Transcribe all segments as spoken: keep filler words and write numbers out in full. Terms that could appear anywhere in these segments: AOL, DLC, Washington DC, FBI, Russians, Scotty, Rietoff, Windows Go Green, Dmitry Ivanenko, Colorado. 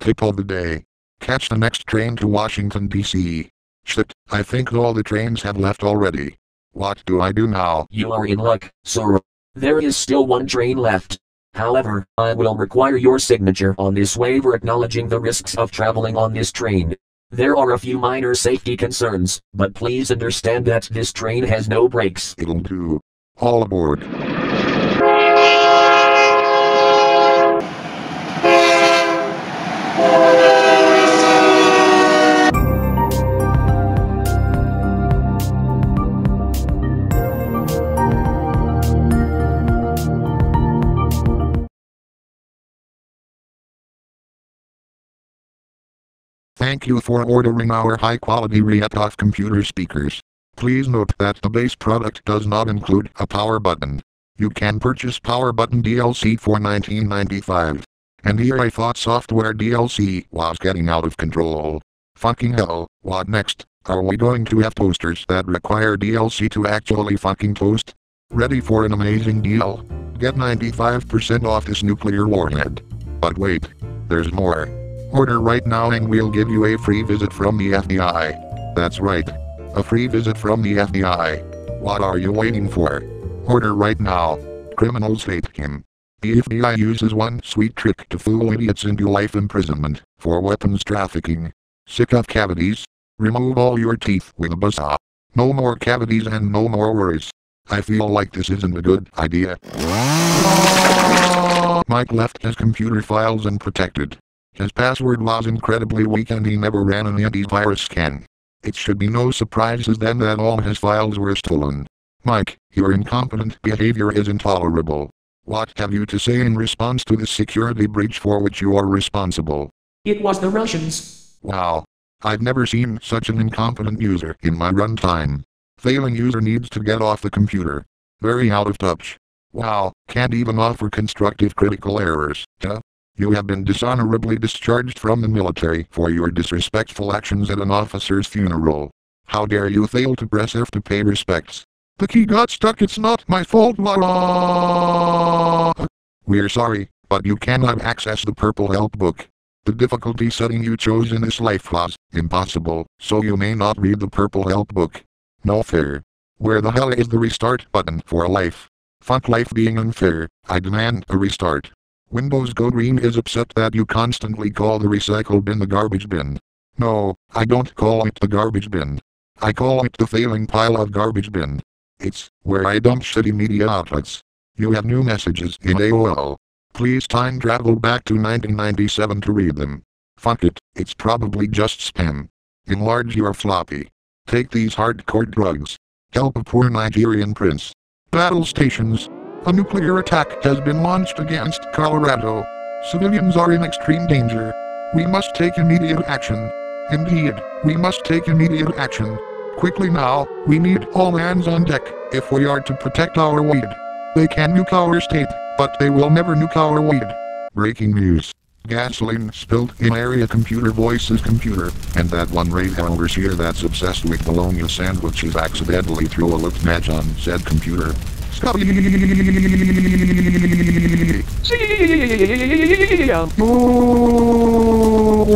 Tip of the day. Catch the next train to Washington, D C Shit, I think all the trains have left already. What do I do now? You are in luck, sir. There is still one train left. However, I will require your signature on this waiver acknowledging the risks of traveling on this train. There are a few minor safety concerns, but please understand that this train has no brakes. It'll do. All aboard. Thank you for ordering our high-quality Rietoff computer speakers. Please note that the base product does not include a power button. You can purchase power button D L C for nineteen ninety-five dollars. And here I thought software D L C was getting out of control. Fucking hell, what next? Are we going to have toasters that require D L C to actually fucking toast? Ready for an amazing deal? Get ninety-five percent off this nuclear warhead. But wait, there's more. Order right now and we'll give you a free visit from the F B I. That's right. A free visit from the F B I. What are you waiting for? Order right now. Criminals hate him. The F B I uses one sweet trick to fool idiots into life imprisonment for weapons trafficking. Sick of cavities? Remove all your teeth with a buzzsaw. No more cavities and no more worries. I feel like this isn't a good idea. Mike left his computer files unprotected. His password was incredibly weak and he never ran an antivirus scan. It should be no surprises then that all his files were stolen. Mike, your incompetent behavior is intolerable. What have you to say in response to the security breach for which you are responsible? It was the Russians. Wow. I've never seen such an incompetent user in my runtime. Failing user needs to get off the computer. Very out of touch. Wow, can't even offer constructive critical errors, huh? You have been dishonorably discharged from the military for your disrespectful actions at an officer's funeral. How dare you fail to press F to pay respects? The key got stuck, it's not my fault. We're sorry, but you cannot access the purple help book. The difficulty setting you chose in this life was impossible, so you may not read the purple help book. No fair. Where the hell is the restart button for life? Fuck life being unfair, I demand a restart. Windows Go Green is upset that you constantly call the recycle bin the garbage bin. No, I don't call it the garbage bin. I call it the failing pile of garbage bin. It's where I dump shitty media outlets. You have new messages in A O L. Please time travel back to nineteen ninety-seven to read them. Fuck it, it's probably just spam. Enlarge your floppy. Take these hardcore drugs. Help a poor Nigerian prince. Battle stations. A nuclear attack has been launched against Colorado. Civilians are in extreme danger. We must take immediate action. Indeed, we must take immediate action. Quickly now, we need all hands on deck, if we are to protect our weed. They can nuke our state, but they will never nuke our weed. Breaking news. Gasoline spilled in area computer voices computer, and that one raid overseer that's obsessed with bologna sandwiches accidentally threw a lip match on said computer. Scotty! You're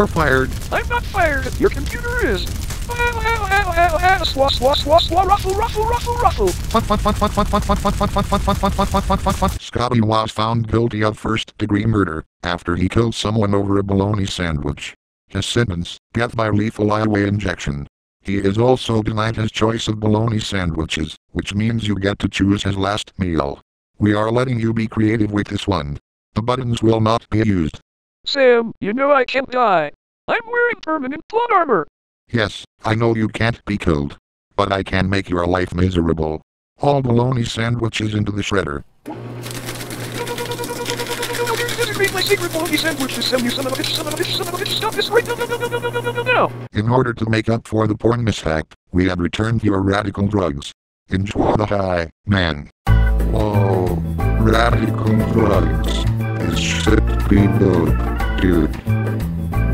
fired. I'm not fired. Your computer is. Scotty was found guilty of first-degree murder after he killed someone over a bologna sandwich. His sentence: death by lethal I V injection. He is also denied his choice of bologna sandwiches, which means you get to choose his last meal. We are letting you be creative with this one. The buttons will not be used. Sam, you know I can't die. I'm wearing permanent plot armor. Yes, I know you can't be killed. But I can make your life miserable. All bologna sandwiches into the shredder. My secret bologna sandwich is some, you son of a bitch, son of a bitch, son of a bitch, stop this right now, no, no, no, no, no, no, no, no. In order to make up for the porn mishap, we have returned your radical drugs. Enjoy the high, man. Whoa, radical drugs. This shit be dope, dude.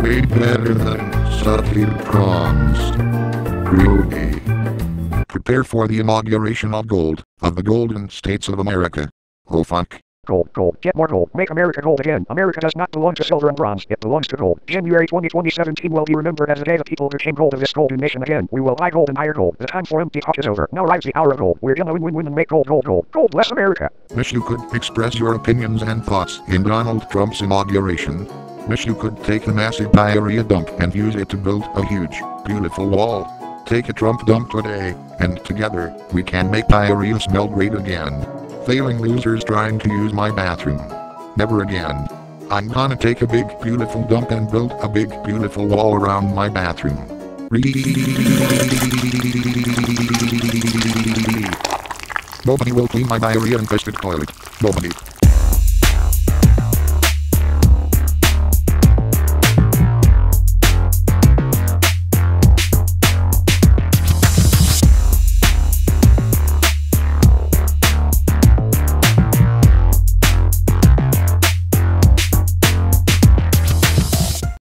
Way better than sauteed prawns. Groovy. Prepare for the inauguration of gold, of the Golden States of America. Oh fuck. Gold, gold, get more gold, make America gold again. America does not belong to silver and bronze, it belongs to gold. January twentieth, twenty seventeen will be remembered as the day the people became gold of this golden nation again. We will buy gold and hire gold. The time for empty talk is over. Now arrives the hour of gold. We're gonna win, win, win and make gold, gold, gold. Gold bless America. Wish you could express your opinions and thoughts in Donald Trump's inauguration. Wish you could take a massive diarrhea dump and use it to build a huge, beautiful wall. Take a Trump dump today, and together, we can make diarrhea smell great again. Failing losers trying to use my bathroom. Never again. I'm gonna take a big beautiful dump and build a big beautiful wall around my bathroom. Nobody will clean my diarrhea-infested toilet. Nobody.